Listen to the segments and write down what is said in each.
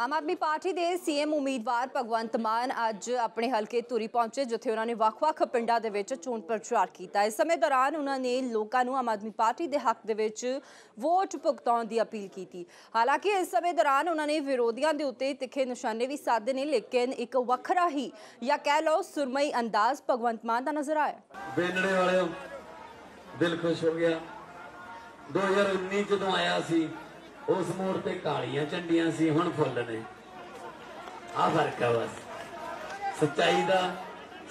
Aam Aadmi party ਦੇ CM ਉਮੀਦਵਾਰ ਭਗਵੰਤ ਮਾਨ ਅੱਜ ਆਪਣੇ ਹਲਕੇ ਧੂਰੀ ਪਹੁੰਚੇ, ਜਿੱਥੇ ਉਹਨਾਂ ਨੇ ਵੱਖ-ਵੱਖ ਪਿੰਡਾਂ ਦੇ ਵਿੱਚ ਚੋਣ ਪ੍ਰਚਾਰ ਕੀਤਾ। ਇਸ ਸਮੇਂ ਦੌਰਾਨ ਉਹਨਾਂ ਨੇ ਲੋਕਾਂ ਨੂੰ ਆਮ ਆਦਮੀ ਪਾਰਟੀ ਦੇ ਹੱਕ ਦੇ ਵਿੱਚ ਵੋਟ ਭੁਗਤਾਉਣ ਦੀ ਅਪੀਲ ਕੀਤੀ। ਹਾਲਾਂਕਿ ਇਸ ਸਮੇਂ ਦੌਰਾਨ ਉਹਨਾਂ ਨੇ ਵਿਰੋਧੀਆਂ ਦੇ ਉੱਤੇ ਤਿੱਖੇ ਨਿਸ਼ਾਨੇ ਵੀ ਸਾਧੇ ਨੇ, ਲੇਕਿਨ ਇੱਕ ਵੱਖਰਾ ਹੀ ਜਾਂ ਕਹਿ ਲਓ ਸੁਰਮਈ ਅੰਦਾਜ਼ ਭਗਵੰਤ ਮਾਨ ਦਾ ਨਜ਼ਰ ਆਇਆ। ਵੇਲੜੇ ਵਾਲਿਓ ਦਿਲ ਖੁਸ਼ ਹੋ ਗਿਆ। 2019 ਜਦੋਂ ਆਇਆ ਸੀ उस मोड़ पे कालियां झंडियां सी, हुण फुल ने। आ फर्क है बस सच्चाई का,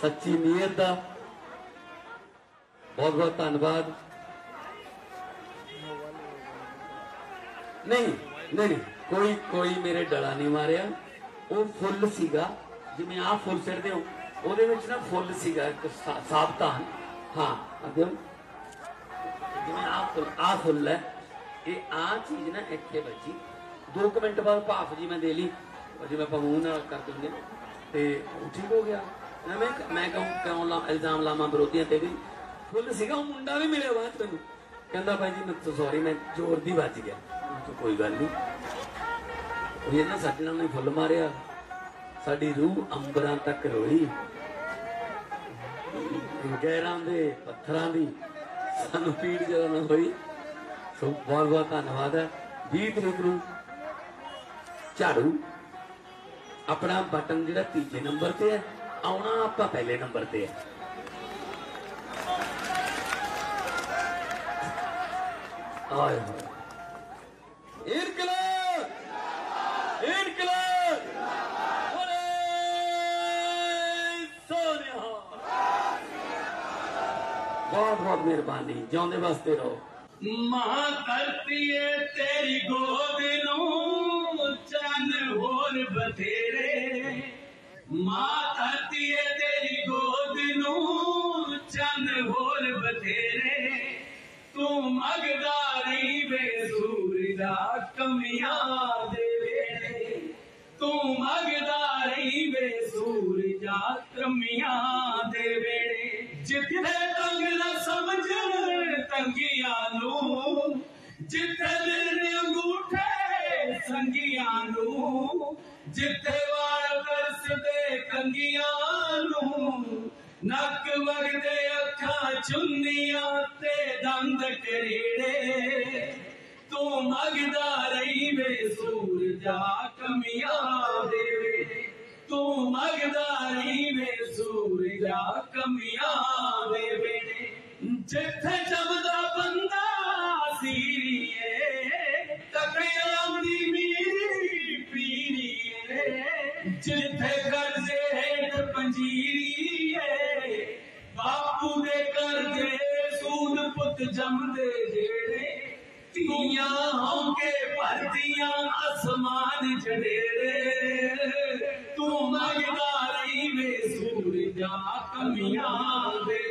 सच्ची नीयत का। बहुत बहुत धन्यवाद। नहीं नहीं कोई कोई मेरे डला नहीं मारिया। वो फुल सीगा, जिवें आ फुल सिट दे ओदे विच ना फुल सीगा इक साबता। हाँ अगे जिवें आ फुल है ये आ चीज़ ना इतने बची। 2 मिनट बाद भाफ जी मैं दे ली और जी मैं मूँह न कर दूंगे तो ठीक हो गया। मैं कहूँ क्यों इल्जाम लावा विरोधियों पर भी। फुल सीगा वो मुंडा भी मिले बाद तैनूं कहता भाई जी मैं तो सॉरी मैं जोर दी बच गया। तो कोई गल नहीं, ये ना साडे नाल फुल मारिया, साडी रूह अंबरां तक रोई। गैरां दे पत्थरां दी सानूं पीड़ जरा ना होई। तो बहुत बहुत धन्यवाद है। 20 तरीक को झाड़ू अपना बटन जिहड़ा 3जे नंबर से है, आना आपा पहले नंबर से है। इनकलाब इनकलाब बोले सोनिया। बहुत बहुत मेहरबानी, जिउंदे वास्ते रहो। मां करती है तेरी गोद नूं चंद होर बथेरे। मां करती है तेरी गोद नूं चंद होर बथेरे। तू मगदा रही बेसूर दा कमियां दे वेले। तू मगदा रही बेसूर दा कमियां दे वेले। जिथे तंग ना समझ संगिया नू, जिथे दिल अंगूठे संगिया नू, जिथे वाल तरसदे कंगिया नू, नक वगदे अखा चुनिया ते दंद करेड़े। तू मगदा रही वे सूर जा कमिया दे वे। तू मगदा रही वे सूर जा कमिया दे वे। जिथे जमदा बंदा सीरिए तकयामदी मेरी पीरिए। जिथे कर्जे हेठ पंजीरिए बापू दे कर्जे सूद पुत जमदे जेड़े। तिया होके भरदियां आसमान जडेरे। तू मगदा रही वे सूर जा कमियां दे।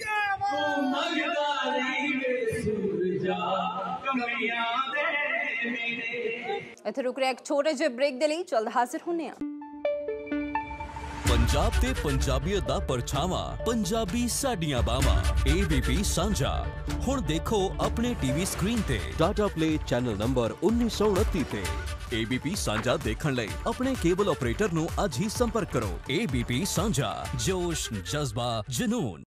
तू मगदा रही वे सूरजा कमियां दे मेरे। इत्थे रुक रहे एक छोटे जे ब्रेक दे लई, जल्द हाजिर होने आ। पंजाब ते पंजाबियत दा परछावां, पंजाबी साडियां बावां। एबीपी साझा हुण देखो अपने टीवी स्क्रीन ते टाटा प्ले चैनल नंबर 1929 ते। एबीपी साझा देखण लई अपने केबल ऑपरेटर नू आज ही संपर्क करो। एबीपी साझा, जोश जज्बा जुनून।